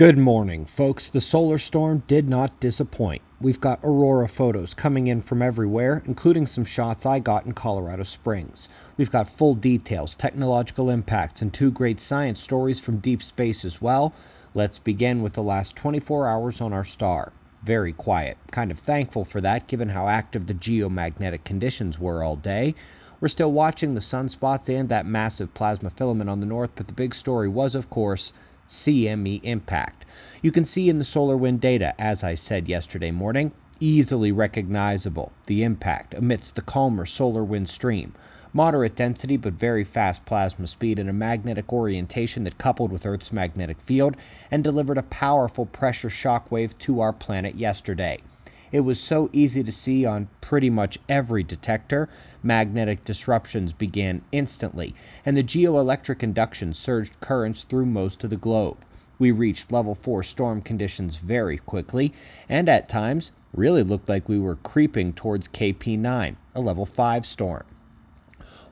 Good morning, folks. The solar storm did not disappoint. We've got aurora photos coming in from everywhere, including some shots I got in Colorado Springs. We've got full details, technological impacts, and two great science stories from deep space as well. Let's begin with the last 24 hours on our star. Very quiet. Kind of thankful for that, given how active the geomagnetic conditions were all day. We're still watching the sunspots and that massive plasma filament on the north, but the big story was, of course, CME impact. You can see in the solar wind data, as I said yesterday morning, easily recognizable, the impact amidst the calmer solar wind stream. Moderate density but very fast plasma speed and a magnetic orientation that coupled with Earth's magnetic field and delivered a powerful pressure shockwave to our planet yesterday. It was so easy to see on pretty much every detector. Magnetic disruptions began instantly, and the geoelectric induction surged currents through most of the globe. We reached level 4 storm conditions very quickly, and at times really looked like we were creeping towards KP9, a level 5 storm.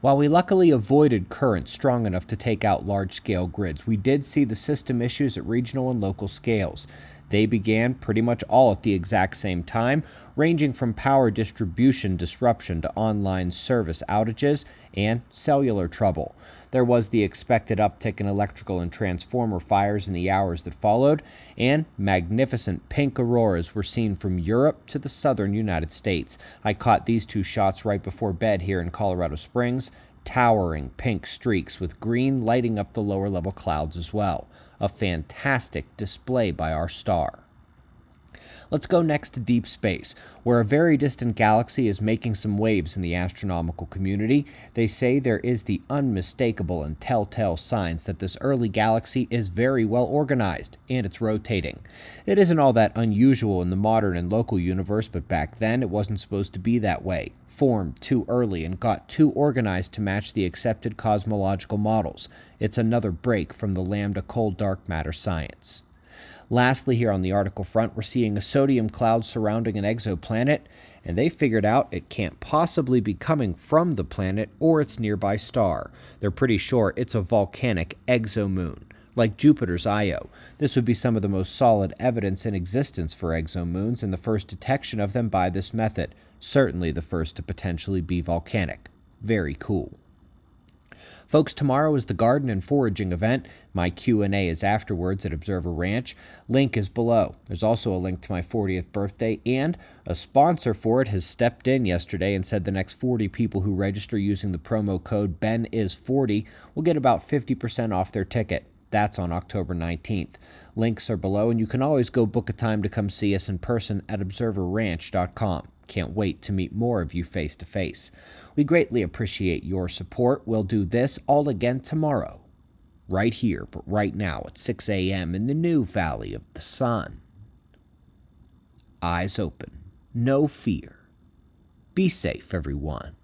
While we luckily avoided currents strong enough to take out large-scale grids, we did see the system issues at regional and local scales. They began pretty much all at the exact same time, ranging from power distribution disruption to online service outages and cellular trouble. There was the expected uptick in electrical and transformer fires in the hours that followed, and magnificent pink auroras were seen from Europe to the southern United States. I caught these two shots right before bed here in Colorado Springs, towering pink streaks with green lighting up the lower level clouds as well. A fantastic display by our star. Let's go next to deep space, where a very distant galaxy is making some waves in the astronomical community. They say there is the unmistakable and telltale signs that this early galaxy is very well organized, and it's rotating. It isn't all that unusual in the modern and local universe, but back then it wasn't supposed to be that way. Formed too early and got too organized to match the accepted cosmological models. It's another break from the Lambda Cold Dark Matter science. Lastly, here on the article front, we're seeing a sodium cloud surrounding an exoplanet, and they figured out it can't possibly be coming from the planet or its nearby star. They're pretty sure it's a volcanic exomoon, like Jupiter's Io. This would be some of the most solid evidence in existence for exomoons and the first detection of them by this method. Certainly the first to potentially be volcanic. Very cool. Folks, tomorrow is the garden and foraging event. My Q&A is afterwards at Observer Ranch. Link is below. There's also a link to my 40th birthday, and a sponsor for it has stepped in yesterday and said the next 40 people who register using the promo code BENIS40 will get about 50% off their ticket. That's on October 19th. Links are below, and you can always go book a time to come see us in person at observerranch.com. Can't wait to meet more of you face to face. We greatly appreciate your support. We'll do this all again tomorrow, right here, but right now at 6 a.m. in the new Valley of the Sun. Eyes open, no fear. Be safe, everyone.